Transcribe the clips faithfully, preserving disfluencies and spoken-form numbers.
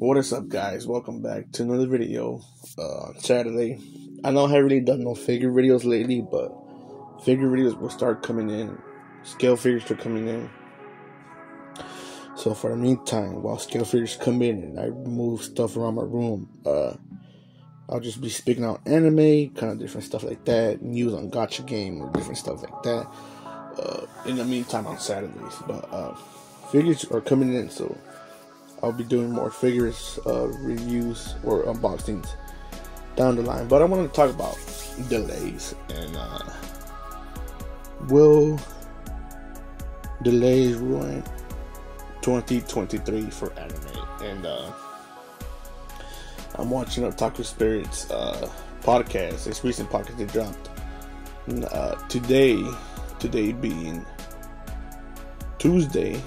What is up, guys? Welcome back to another video uh, on Saturday. I know I haven't really done no figure videos lately, but figure videos will start coming in. Scale figures are coming in. So for the meantime, while scale figures come in and I move stuff around my room, uh, I'll just be speaking out anime, kind of different stuff like that, news on gacha game, or different stuff like that. Uh, in the meantime, on Saturdays, but uh, figures are coming in, so I'll be doing more figures, uh, reviews, or unboxings down the line. But I want to talk about delays, and uh, will delays ruin twenty twenty-three for anime? And uh, I'm watching Otaku Spirits uh, podcast, this recent podcast they dropped uh, today, today being Tuesday.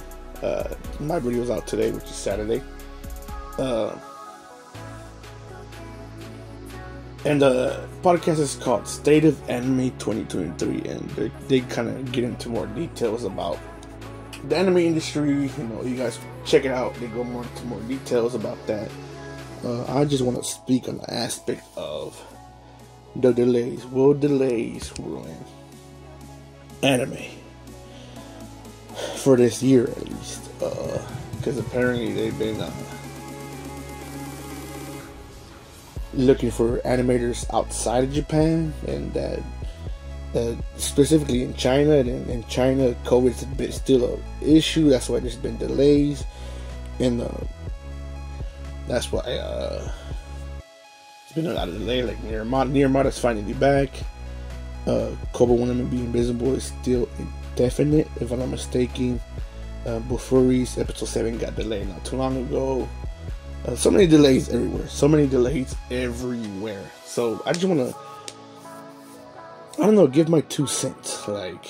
Uh, my video's out today, which is Saturday, uh, and the podcast is called State of Anime twenty twenty-three, and they, they kind of get into more details about the anime industry. You know, you guys check it out. They go more into more details about that. Uh, I just want to speak on the aspect of the delays. Will delays ruin anime for this year, at least? Because uh, apparently they've been uh, looking for animators outside of Japan, and that uh, specifically in China. And in China, COVID's been still an issue. That's why there's been delays, and uh, that's why uh, there's been a lot of delay. Like Nirmata, Nirmata's finally back. Uh, Kubo wanted to be invisible is still in definite, if I'm not mistaken. uh, Bufuri's episode seven got delayed not too long ago. Uh, so many delays everywhere. So many delays everywhere. So I just wanna, I don't know, give my two cents. Like,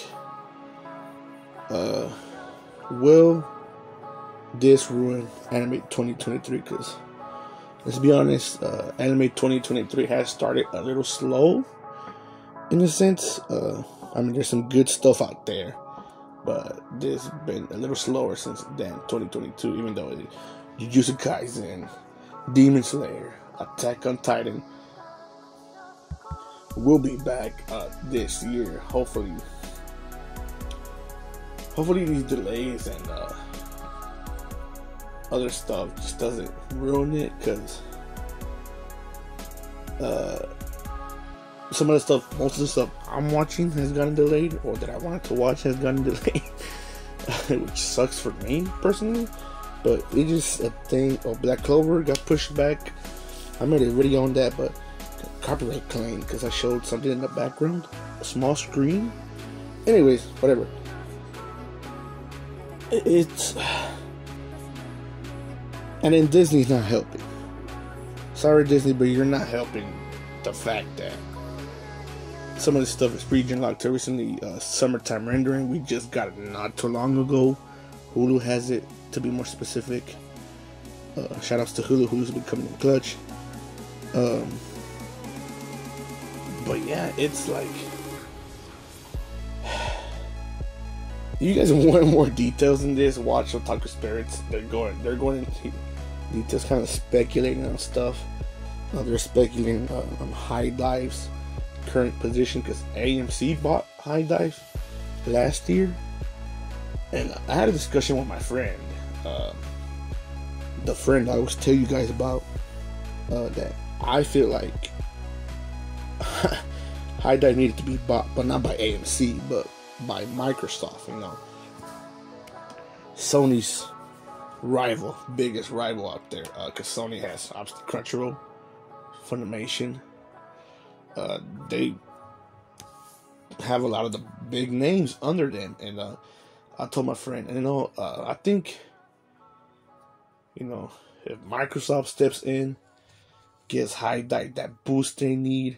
uh, will this ruin anime twenty twenty-three? Because let's be honest, uh, anime twenty twenty-three has started a little slow, in a sense. Uh, I mean, there's some good stuff out there, but this has been a little slower since then, twenty twenty-two, even though it, Jujutsu Kaisen, Demon Slayer, Attack on Titan will be back uh, this year, hopefully. Hopefully these delays and uh, other stuff just doesn't ruin it, because uh, some of the stuff, most of the stuff I'm watching has gotten delayed, or that I wanted to watch has gotten delayed, which sucks for me personally. But it just a thing. Oh, Black Clover got pushed back. I made a video on that, but copyright claim because I showed something in the background, a small screen. Anyways, whatever. It's and then Disney's not helping. Sorry, Disney, but you're not helping the fact that some of this stuff is region locked to recently. Uh, Summertime Rendering, we just got it not too long ago. Hulu has it, to be more specific. Uh, shout outs to Hulu, Hulu's been coming in clutch. Um, but yeah, it's like, you guys want more details in this? Watch Otaku Spirits. They're going, they're going into details, kind of speculating on stuff. Uh, they're speculating uh, on HIDIVE's current position, because A M C bought HIDIVE last year, and I had a discussion with my friend, uh, the friend I always tell you guys about, uh, that I feel like HIDIVE needed to be bought, but not by A M C, but by Microsoft, you know, Sony's rival, biggest rival out there, because uh, Sony has obviously Crunchyroll, Funimation. Uh, they have a lot of the big names under them, and uh, I told my friend, you know, uh, I think, you know, if Microsoft steps in, gets HIDIVE that boost they need,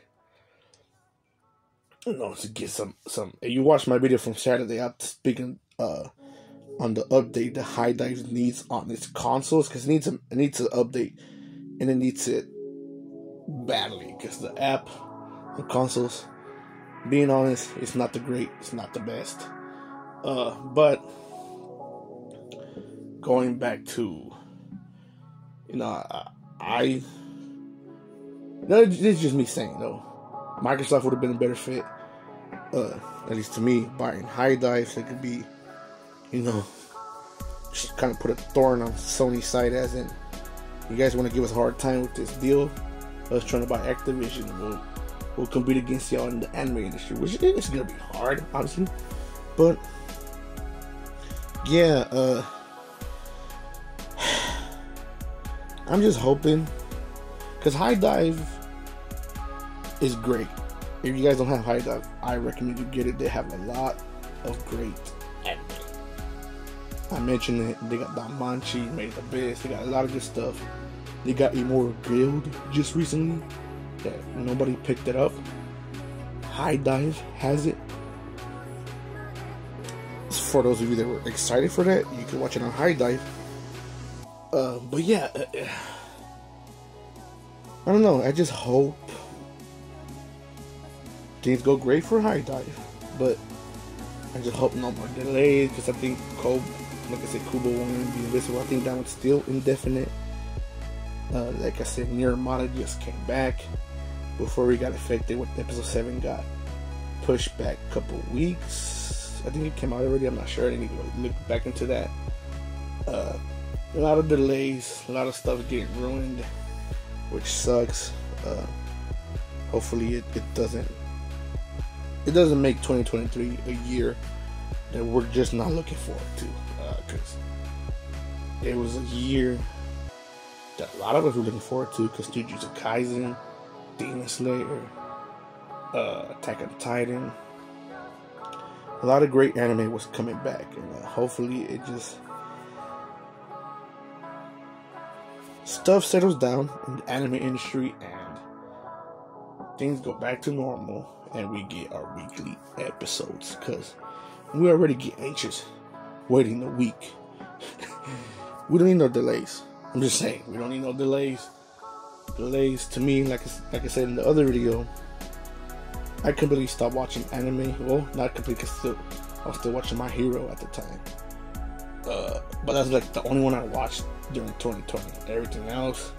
you know, to get some some. If you watched my video from Saturday, I'm speaking uh, on the update that HIDIVE needs on its consoles, because it needs a, it needs an update, and it needs it badly, because the app on consoles, being honest, it's not the great, it's not the best. Uh, but going back to you know, I, I no, this is just me saying though, Microsoft would have been a better fit, uh, at least to me, buying HIDIVE, so it could be, you know, just kind of put a thorn on Sony's side, as in, you guys want to give us a hard time with this deal, us trying to buy Activision, we'll, we'll compete against y'all in the anime industry, which is gonna be hard, honestly, but, yeah, uh, I'm just hoping, because HIDIVE is great. If you guys don't have HIDIVE, I recommend you get it. They have a lot of great anime. I mentioned it. They got Damanchi, made it the best. They got a lot of good stuff. They got Immoral Build just recently that nobody picked it up. HIDIVE has it. For those of you that were excited for that, you can watch it on HIDIVE. Uh, but yeah, uh, I don't know. I just hope things go great for HIDIVE, but I just hope no more delays, because I think Kobe, like I said, Kubo won't be invisible. I think that one's still indefinite. Uh, like I said, Nirmata just came back before we got affected with episode seven, got pushed back a couple weeks. I think it came out already. I'm not sure. I didn't even look back into that. Uh, A lot of delays, a lot of stuff getting ruined, which sucks. Uh, hopefully, it, it doesn't it doesn't make twenty twenty-three a year that we're just not looking forward to, because uh, it was a year that a lot of us were looking forward to, because Jujutsu Kaisen, Demon Slayer, uh, Attack on Titan, a lot of great anime was coming back, and uh, hopefully, it just stuff settles down in the anime industry and things go back to normal and we get our weekly episodes, because we already get anxious waiting a week. We don't need no delays. I'm just saying, we don't need no delays. Delays to me, like I, like I said in the other video, I completely stopped watching anime. Well, not completely, because I was still watching My Hero at the time. Uh, but that's like the only one I watched during twenty twenty. Everything else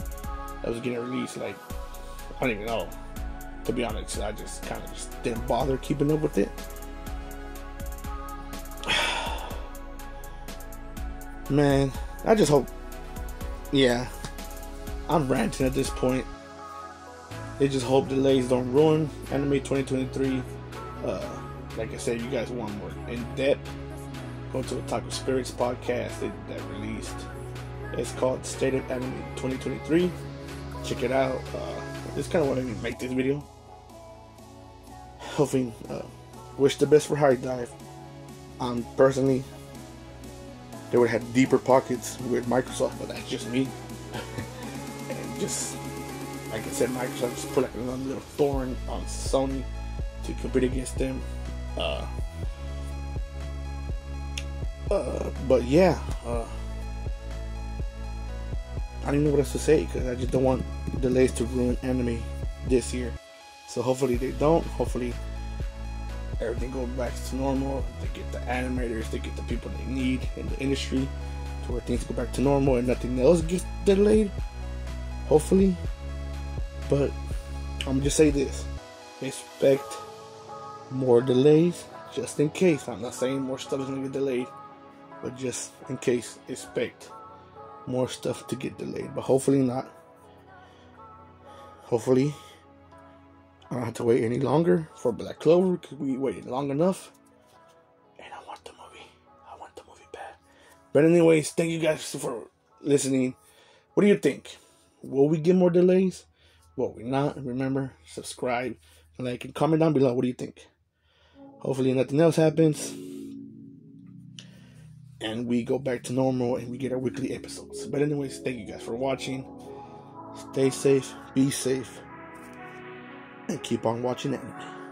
that was getting released, like, I don't even know, to be honest. I just kind of just didn't bother keeping up with it. Man, I just hope, yeah, I'm ranting at this point. I just hope delays don't ruin anime twenty twenty-three. Uh, like I said, you guys want more in depth, go to Otaku Spirits podcast that, that released. It's called State of Anime twenty twenty-three. Check it out. Uh, it's kind of what I mean, make this video. Hoping, uh, wish the best for HIDIVE. Um, personally, they would have deeper pockets with Microsoft, but that's just me. And just like I said, Microsoft just put like another little thorn on Sony to compete against them. Uh, uh, but yeah. Uh, I don't even know what else to say, because I just don't want delays to ruin anime this year. So hopefully they don't. Hopefully everything goes back to normal. They get the animators, they get the people they need in the industry to where things go back to normal and nothing else gets delayed. Hopefully. But I'm just say this. Expect more delays just in case. I'm not saying more stuff is going to get delayed, but just in case, expect more stuff to get delayed, but hopefully not. Hopefully, I don't have to wait any longer for Black Clover, because we waited long enough, and I want the movie. I want the movie bad. But anyways, thank you guys for listening. What do you think? Will we get more delays? Will we not? Remember, subscribe, like, and comment down below. What do you think? Hopefully nothing else happens and we go back to normal and we get our weekly episodes. But anyways, thank you guys for watching. Stay safe, be safe, and keep on watching anime.